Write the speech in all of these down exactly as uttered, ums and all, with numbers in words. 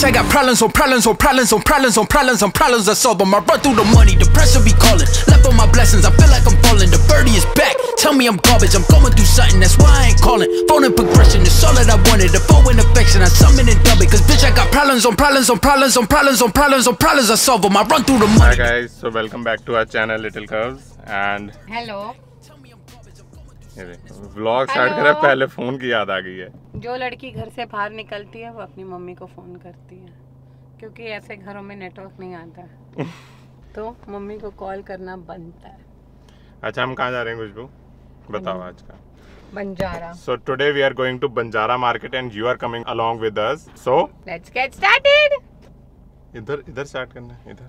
cash, I got problems on problems on problems on problems on problems on problems I solve them. I run through the money, the pressure be calling. Left on my blessings, I feel like I'm falling. The birdie is back, tell me I'm garbage. I'm going through something, that's why I ain't calling. Phone in progression, it's all that I wanted. The phone in affection, I summon and dub it. Cause bitch, I got problems on problems on problems on problems on problems on problems I solve them. I run through the money. Hi guys, so welcome back to our channel Little Curves and hello. Vlog start करा पहले phone की याद आ गई है। जो लड़की घर से बाहर निकलती है वो अपनी मम्मी को फोन करती है क्योंकि ऐसे घरों में नेटवर्क नहीं आता तो मम्मी को कॉल करना बनता है। अच्छा हम कहाँ जा रहे हैं खुशबू बताओ आज का? Banjara. So today we are going to Banjara Market and you are coming along with us. So let's get started. इधर इधर स्टार्ट करना इधर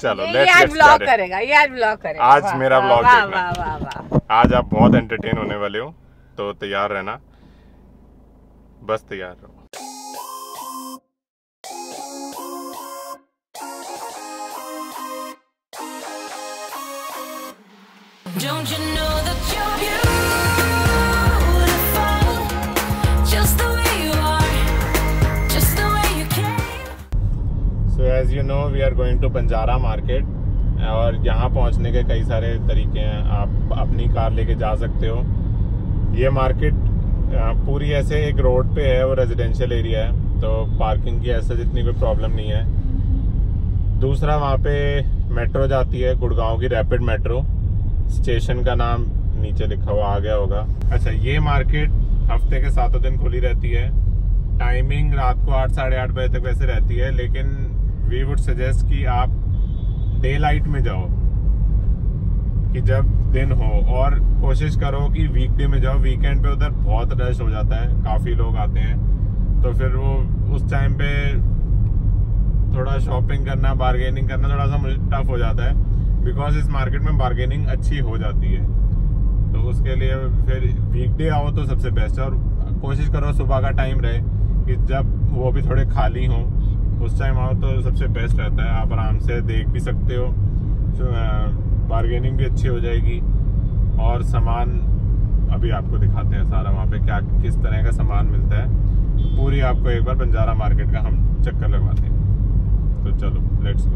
चलो ये आज व्लॉग करेगा ये आज व्लॉग करेगा आज मेरा व्लॉग देखना। आज आप बहुत एंटरटेन होने वाले हो तो तैयार रहना, बस तैयार रहो। As you know, we are going to Banjara Market और यहाँ पहुँचने के कई सारे तरीके हैं। आप अपनी कार लेके जा सकते हो। ये मार्केट पूरी ऐसे एक रोड पे है और रेजिडेंशियल एरिया है तो पार्किंग की ऐसा जितनी कोई प्रॉब्लम नहीं है। दूसरा वहाँ पे मेट्रो जाती है, गुड़गांव की रैपिड मेट्रो। स्टेशन का नाम नीचे लिखा हुआ आ गया होगा। अच्छा ये मार्केट हफ्ते के सातों दिन खुली रहती है। टाइमिंग रात को आठ साढ़े आठ बजे तक वैसे रहती है लेकिन वी वुड सजेस्ट कि आप डे लाइट में जाओ कि जब दिन हो, और कोशिश करो कि वीकडे में जाओ। वीकेंड पे उधर बहुत रश हो जाता है, काफ़ी लोग आते हैं तो फिर वो उस टाइम पे थोड़ा शॉपिंग करना बार्गेनिंग करना थोड़ा सा टफ हो जाता है बिकॉज इस मार्केट में बार्गेनिंग अच्छी हो जाती है। तो उसके लिए फिर वीकडे आओ तो सबसे बेस्ट है। और कोशिश करो सुबह का टाइम रहे कि जब वो भी थोड़े खाली हों उस टाइम आओ तो सबसे बेस्ट रहता है। आप आराम से देख भी सकते हो, बार्गेनिंग भी अच्छी हो जाएगी। और सामान अभी आपको दिखाते हैं सारा वहाँ पे क्या किस तरह का सामान मिलता है। पूरी आपको एक बार बंजारा मार्केट का हम चक्कर लगवाते हैं तो चलो let's go.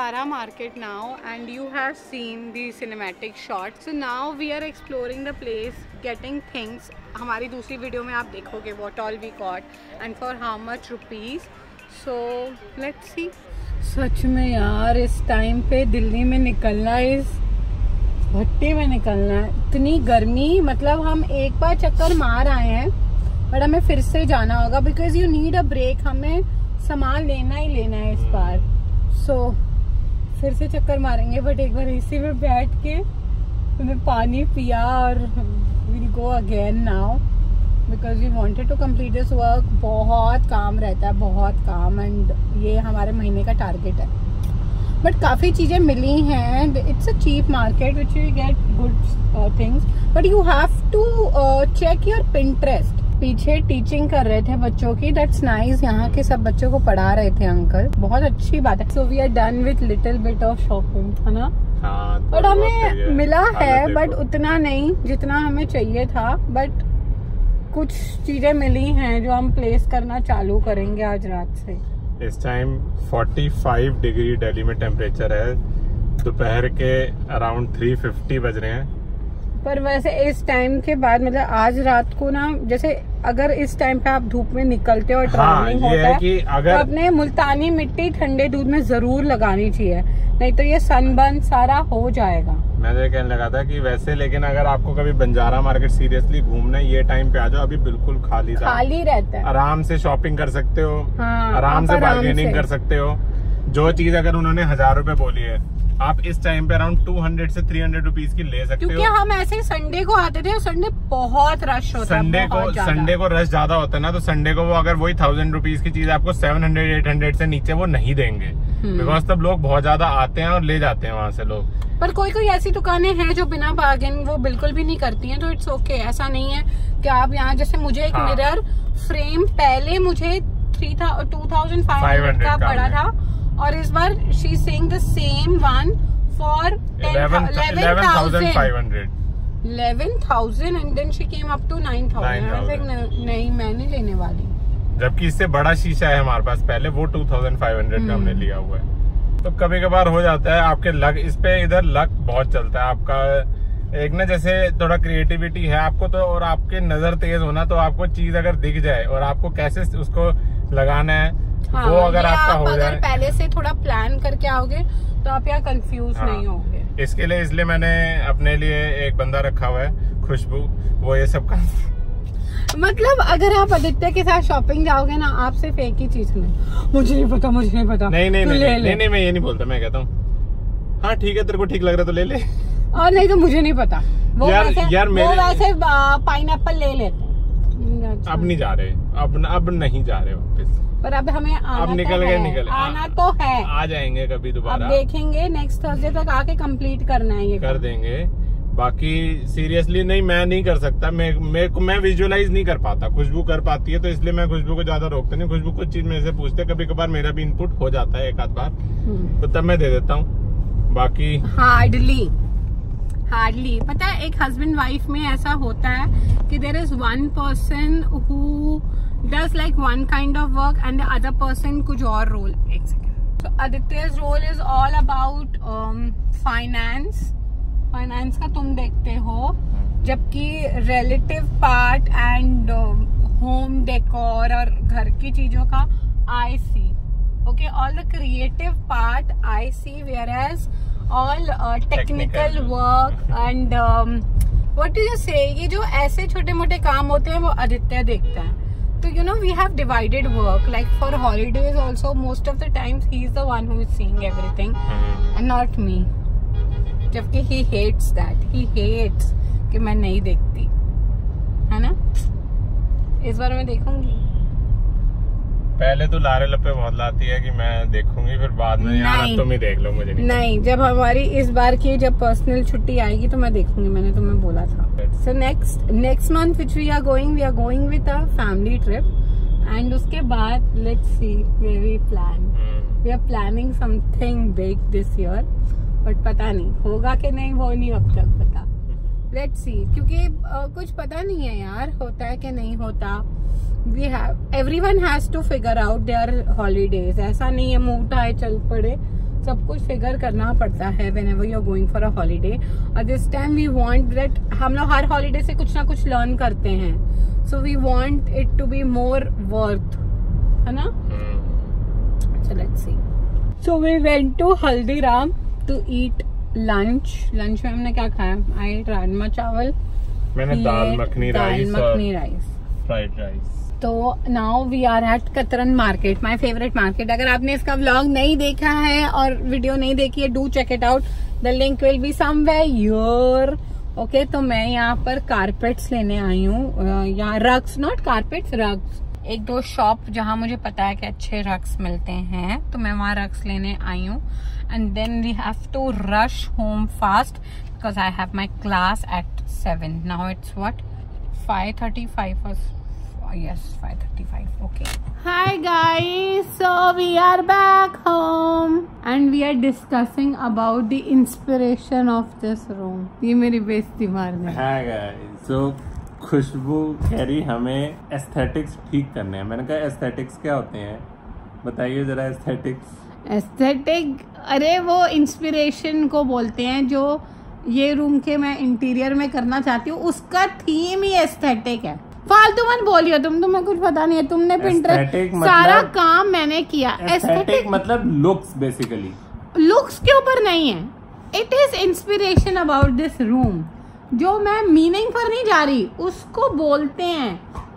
Banjara Market now, and you have seen the cinematic shot. So now we are exploring the place, getting things. हमारी दूसरी वीडियो में आप देखोगे what all we got and for how much rupees. So let's see. सच में यार इस time पे दिल्ली में निकलना, इस भट्टी में निकलना, इतनी गर्मी, मतलब हम एक बार चक्कर मार आए हैं बट हमें फिर से जाना होगा because you need a break. हमें सामान लेना ही लेना है इस बार. सो so, फिर से चक्कर मारेंगे बट एक बार एसी में बैठ के हमने पानी पिया और we go again now because we wanted to complete this work. बहुत काम रहता है, बहुत काम, एंड ये हमारे महीने का टारगेट है. बट काफ़ी चीज़ें मिली हैं. It's a cheap market which you get good things but you have to check your Pinterest. पीछे टीचिंग कर रहे थे बच्चों की. That's nice. यहाँ के सब बच्चों को पढ़ा रहे थे अंकल. बहुत अच्छी बात है. So we are done with little bit of shopping, है ना. बट हमें मिला है बट उतना नहीं जितना हमें चाहिए था. बट कुछ चीजें मिली हैं जो हम प्लेस करना चालू करेंगे आज रात से. इस टाइम पैंतालीस डिग्री दिल्ली में टेम्परेचर है. दोपहर के अराउंड थ्री फिफ्टी बज रहे हैं. पर वैसे इस टाइम के बाद, मतलब आज रात को ना, जैसे अगर इस टाइम पे आप धूप में निकलते हो और ट्रैवलिंग होता है कि अगर... तो अपने मुल्तानी मिट्टी ठंडे दूध में जरूर लगानी चाहिए, नहीं तो ये सनबर्न सारा हो जाएगा. मैं तो कहने लगा था कि वैसे, लेकिन अगर आपको कभी बंजारा मार्केट सीरियसली घूमना है, ये टाइम पे आ जाओ. अभी बिल्कुल खाली खाली रहता है. आराम से शॉपिंग कर सकते हो, आराम से बार्गेनिंग कर सकते हो. जो चीज अगर उन्होंने हजार रूपए बोली है, आप इस टाइम पे अराउंड दो सौ से तीन सौ रुपीस की ले सकते हो. क्योंकि हम ऐसे ही संडे को आते थे और संडे बहुत रश होता है. संडे को संडे को रश ज्यादा होता है ना, तो संडे को वो अगर वही थाउजेंड रुपीस की चीज आपको सात सौ आठ सौ से नीचे वो नहीं देंगे बिकॉज तब लोग बहुत ज्यादा आते हैं और ले जाते हैं वहाँ से लोग. पर कोई कोई ऐसी दुकानें हैं जो बिना बार्गेन वो बिल्कुल भी नहीं करती हैं, तो इट्स ओके. ऐसा नहीं है कि आप यहाँ, जैसे मुझे एक मिरर फ्रेम पहले मुझे three two thousand five hundred का पड़ा था और इस बार she saying the same one for eleven thousand five hundred, eleven thousand, and then she came up to nine thousand. नहीं, मैं नहीं लेने वाली, जबकि इससे बड़ा शीशा है हमारे पास. पहले वो टू थाउजेंड फाइव हंड्रेड का हमने लिया हुआ है. तो कभी कभार हो जाता है आपके लक. इस पे इधर लक बहुत चलता है आपका. एक ना, जैसे थोड़ा क्रिएटिविटी है आपको तो, और आपके नजर तेज होना, तो आपको चीज अगर दिख जाए और आपको कैसे उसको लगाना है. हाँ, वो अगर आपका आप हो अगर पहले से थोड़ा प्लान करके आओगे तो आप यहाँ कंफ्यूज हाँ, नहीं होगे. इसके लिए इसलिए मैंने अपने लिए एक बंदा रखा हुआ है, खुशबू. वो ये सब का मतलब अगर आप आदित्य के साथ शॉपिंग जाओगे ना, आप सिर्फ एक ही चीज में, मुझे नहीं पता, मुझे नहीं पता, नहीं नहीं, तो नहीं, ले, नहीं, ले. नहीं नहीं मैं ये नहीं बोलता. मैं कहता हूँ हाँ ठीक है, तेरे को ठीक लग रहा है तो ले ले, और नहीं तो मुझे नहीं पता. वो वैसे पाइनएप्पल ले लेते. अब नहीं जा रहे, अब अब नहीं जा रहे वापस. पर अब हमें आना, अब निकल गए, निकल आना तो है. आ जाएंगे कभी दोबारा, अब देखेंगे. नेक्स्ट थर्सडे तक आके कंप्लीट करना है, ये कर देंगे. बाकी सीरियसली नहीं, मैं नहीं कर सकता. मैं मैं, मैं विजुअलाइज नहीं कर पाता. खुशबू कर पाती है, तो इसलिए मैं खुशबू को ज्यादा रोकता नहीं. खुशबू कुछ चीज मेरे से पूछते, कभी कभार मेरा भी इनपुट हो जाता है एक आध बार, तो तब मैं दे देता हूँ. बाकी हार्डली हार्डली पता है, एक हस्बैंड वाइफ में ऐसा होता है कि there is one person who does like one kind of work and the other person kuch aur role. Ek second. So Aditya's role is all about um, finance. Finance ka tum dekhte ho, jabki relative part and uh, home decor aur ghar ki cheezon ka I see. Okay, all the creative part I see, whereas all uh, technical, technical work and um, what do you say? ये जो ऐसे छोटे मोटे काम होते हैं वो Aditya देखता है. So you know we have divided work. Like for holidays also, most of the times he is the one who is seeing everything, mm-hmm. and not me. Jabki he hates that. He hates कि मैं नहीं देखती, है ना. इस बार मैं देखूंगी. पहले तो लारे लपे बहुत लाती है कि मैं देखूंगी, फिर बाद में यार तुम ही देख लो, मुझे नहीं. नहीं, जब हमारी इस बार की जब पर्सनल छुट्टी आएगी तो मैं देखूंगी, मैंने तुम्हें बोला था. So next next month which we are going we are going with a family trip, and उसके बाद let's see where we plan. We are planning something big this year, but पता नहीं होगा कि नहीं, वो नहीं अब तक पता. लेट्स सी, क्योंकि uh, कुछ पता नहीं है यार, होता है कि नहीं होता. We have, everyone has to figure out their holidays. ऐसा नहीं है मुंह उठाए चल पड़े. सब कुछ फिगर करना पड़ता है whenever you are going for a holiday. और this time we want that हम लोग हर हॉलीडे से कुछ ना कुछ लर्न करते हैं, so we want it to be more worth, है ना. So let's see. So we went to Haldiram to eat lunch. Lunch में हमने क्या खाया? आई एट राजमा चावल, मैंने dal makhani rice, fried rice. तो now we are at Katran market, my favourite market. अगर आपने इसका व्लॉग नहीं देखा है और वीडियो नहीं देखी है, do check it out, the link will be somewhere here. Okay, तो मैं यहाँ पर कारपेट्स लेने आई हूँ, यहाँ रग्स, नॉट कारपेट्स, रग्स. एक दो शॉप जहाँ मुझे पता है कि अच्छे रग्स मिलते हैं, तो मैं वहाँ रग्स लेने आई हूँ. And then we have to rush home fast because I have my class at seven. Now it's what, five thirty five Yes, five thirty-five. Okay. Hi guys. So we are back home and we are discussing about the inspiration of this room. ये मेरी बेइज्जती मारने. Hi guys. So खुशबू कह रही हमें aesthetics ठीक करने हैं. मैंने कहा एस्थेटिक्स क्या होते हैं? बताइए जरा एस्थेटिक्स. एस्थेटिक, अरे वो इंस्पिरेशन को बोलते हैं जो ये रूम के मैं इंटीरियर में करना चाहती हूँ, उसका थीम ही एस्थेटिक है. फालतू मन बोलियो तुम, तुम्हें कुछ पता नहीं है. तुमने पिंटरेस्ट सारा मतलब, काम मैंने किया. एस्थेटिक मतलब लुक्स, बेसिकली लुक्स के ऊपर नहीं है. It is inspiration about this room, जो मैं मीनिंग पर नहीं जा रही, उसको बोलते हैं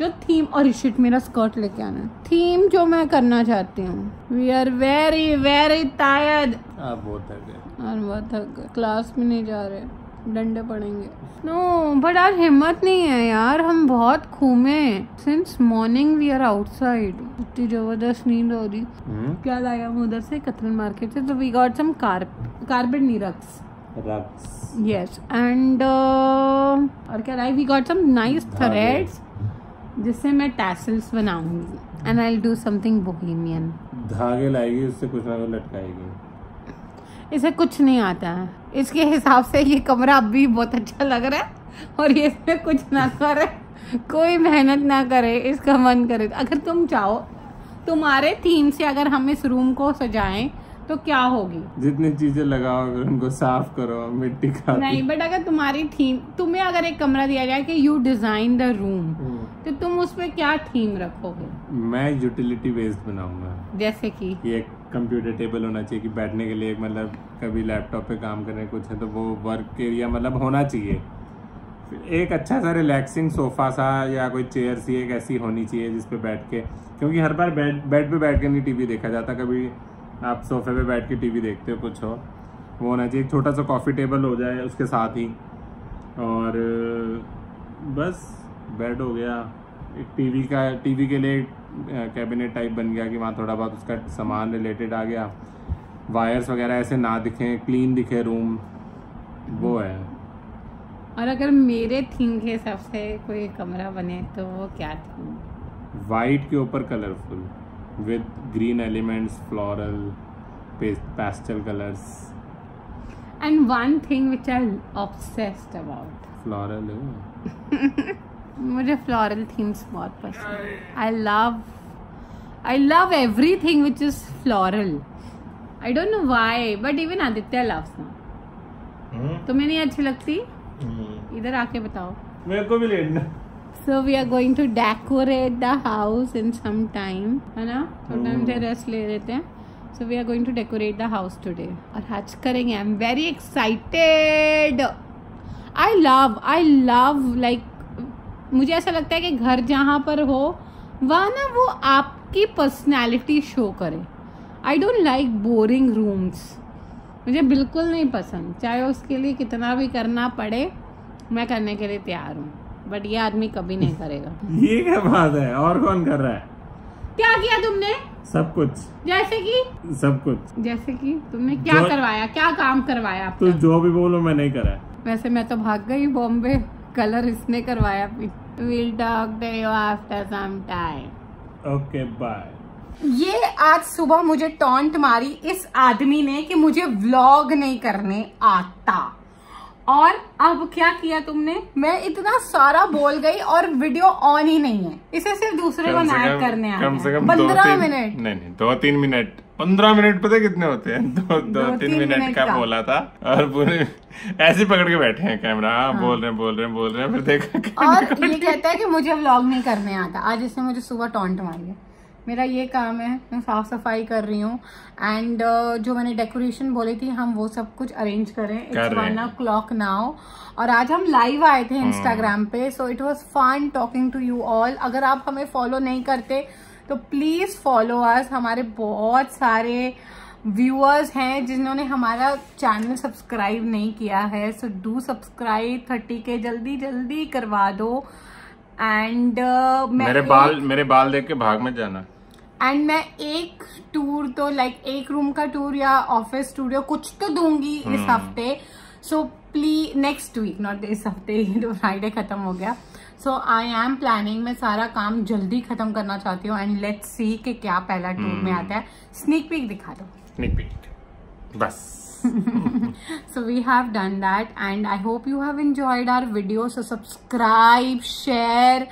जो थीम. और शिट, मेरा स्कर्ट लेके आना. थीम जो मैं करना चाहती हूँ. We are very very tired. आप बहुत थक गए और बहुत थक गए. क्लास में नहीं जा रहे, डंडे पड़ेंगे. नो बट यार हिम्मत नहीं है यार, हम बहुत घूमे since morning. We are outside. इतनी जबरदस्त नींद हो रही. hmm? क्या लाया हम उधर से, कतरन मार्केट से? तो वी गॉट सम कार्पेट, नहीं रग्स, रग्स यस. एंड और क्या लाया? We got some nice threads जिससे मैं टैसल्स बनाऊंगी. And I will do something bohemian. धागे लाएगी, उससे कुछ ना कुछ लटकाएगी. इसे कुछ नहीं आता है. इसके हिसाब से ये कमरा अभी बहुत अच्छा लग रहा है और ये इसमें कुछ ना करे, कोई मेहनत ना करे, इसका मन करे. अगर तुम चाहो, तुम्हारे थीम से अगर हम इस रूम को सजाएं तो क्या होगी? जितनी चीजें लगाओ, अगर उनको साफ करो, मिट्टी खाती नहीं. बट अगर तुम्हारी थीम, तुम्हें अगर एक कमरा दिया जाए कि यू डिजाइन द रूम, तो तुम उसमें क्या थीम रखोगे? मैं यूटिलिटी बेस्ड बनाऊंगा. जैसे कि ये कंप्यूटर टेबल होना चाहिए कि बैठने के लिए, मतलब कभी लैपटॉप पे काम करने कुछ है तो वो वर्क एरिया मतलब होना चाहिए. एक अच्छा सा रिलैक्सिंग सोफ़ा सा या कोई चेयर सी एक ऐसी होनी चाहिए जिस पे बैठ के, क्योंकि हर बार बेड बेड पे बैठ के नहीं टीवी देखा जाता. कभी आप सोफे पे बैठ के टीवी देखते हो, कुछ हो वो होना चाहिए. छोटा सा कॉफ़ी टेबल हो जाए उसके साथ ही, और बस बेड हो गया. एक टीवी का, टीवी के लिए कैबिनेट टाइप बन गया कि वहाँ थोड़ा बहुत उसका सामान रिलेटेड आ गया. वायर्स वगैरह ऐसे ना दिखें, क्लीन दिखे रूम, वो है. और अगर मेरे थीम के हिसाब से कोई कमरा बने तो वो क्या थीम? वाइट के ऊपर colourful with green elements, floral, pastel colours. And one thing which I am obsessed about, floral. मुझे फ्लोरल थीम्स बहुत पसंद है. I love I love everything which is floral. I don't know why, but even Aditya loves ना. तुम्हें नहीं अच्छी लगती? hmm. इधर आके बताओ, मेरे को भी लेना. So we are going to decorate the house in some time, है ना. समटाइम से रेस्ट ले लेते हैं. So we are going to decorate the house today, और आज करेंगे. I am very excited. I love I love like मुझे ऐसा लगता है कि घर जहाँ पर हो वहाँ ना वो आपकी पर्सनैलिटी शो करे. I don't like boring rooms, मुझे बिल्कुल नहीं पसंद. चाहे उसके लिए कितना भी करना पड़े, मैं करने के लिए तैयार हूँ, बट ये आदमी कभी नहीं करेगा. ये क्या बात है? और कौन कर रहा है? क्या किया तुमने? सब कुछ. जैसे कि सब कुछ जैसे कि तुमने क्या करवाया, क्या काम करवाया? तो जो भी बोलो मैं नहीं करा. वैसे मैं तो भाग गई बॉम्बे, कलर इसने करवाया. We'll talk to you after some time. Okay, bye. ये आज सुबह मुझे टॉन्ट मारी इस आदमी ने कि मुझे व्लॉग नहीं करने आता, और अब क्या किया तुमने? मैं इतना सारा बोल गई और वीडियो ऑन ही नहीं है, इसे सिर्फ दूसरे को ऐड करने आया। कम से कम पंद्रह मिनट नहीं नहीं दो तीन मिनट पंद्रह मिनट पता कितने होते हैं? दो दो तीन मिनट का बोला था और पूरे ऐसे पकड़ के बैठे हैं कैमरा। हाँ। बोल रहे हैं बोल रहे हैं बोल रहे हैं फिर देखा। और ये कहता है कि मुझे व्लॉग नहीं करने आता। आज इसने मुझे सुबह टॉन्ट मारी है। मेरा ये काम है, मैं साफ सफाई कर रही हूँ एंड uh, जो मैंने डेकोरेशन बोली थी हम वो सब कुछ अरेंज करें। It's one o'clock now और आज हम लाइव आए थे इंस्टाग्राम पे, so it was fun talking to you all. अगर आप हमें फॉलो नहीं करते तो प्लीज़ फॉलो अस। हमारे बहुत सारे व्यूअर्स हैं जिन्होंने हमारा चैनल सब्सक्राइब नहीं किया है, सो डू सब्सक्राइब। थर्टी के जल्दी जल्दी करवा दो। एंड uh, मेरे बाल मेरे बाल देख के भाग मत जाना। एंड मैं एक टूर तो लाइक like, एक रूम का टूर या ऑफिस स्टूडियो कुछ तो दूंगी hmm. इस हफ्ते। So please next week, not इस हफ्ते, तो फ्राइडे खत्म हो गया। सो आई एम प्लानिंग, मैं सारा काम जल्दी खत्म करना चाहती हूँ एंड लेट्स सी कि क्या पहला टूर hmm. में आता है। स्नीक पीक दिखा दो, स्नीक पीक बस। So we have done that and I hope you have enjoyed our video. So subscribe, share.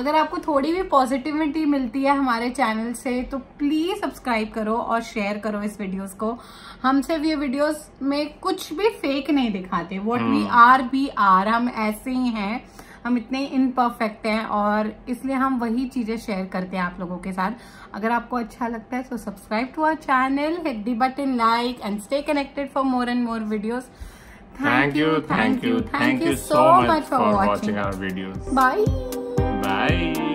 अगर आपको थोड़ी भी पॉजिटिविटी मिलती है हमारे चैनल से तो प्लीज सब्सक्राइब करो और शेयर करो इस वीडियोस को। हम सिर्फ ये वीडियोस में कुछ भी फेक नहीं दिखाते। What we are, we are. हम ऐसे ही हैं, हम इतने इम्परफेक्ट हैं और इसलिए हम वही चीज़ें शेयर करते हैं आप लोगों के साथ। अगर आपको अच्छा लगता है तो subscribe to our channel, hit the button, like and stay connected for more and more videos. Thank you thank you thank you so much for watching our videos. Bye bye.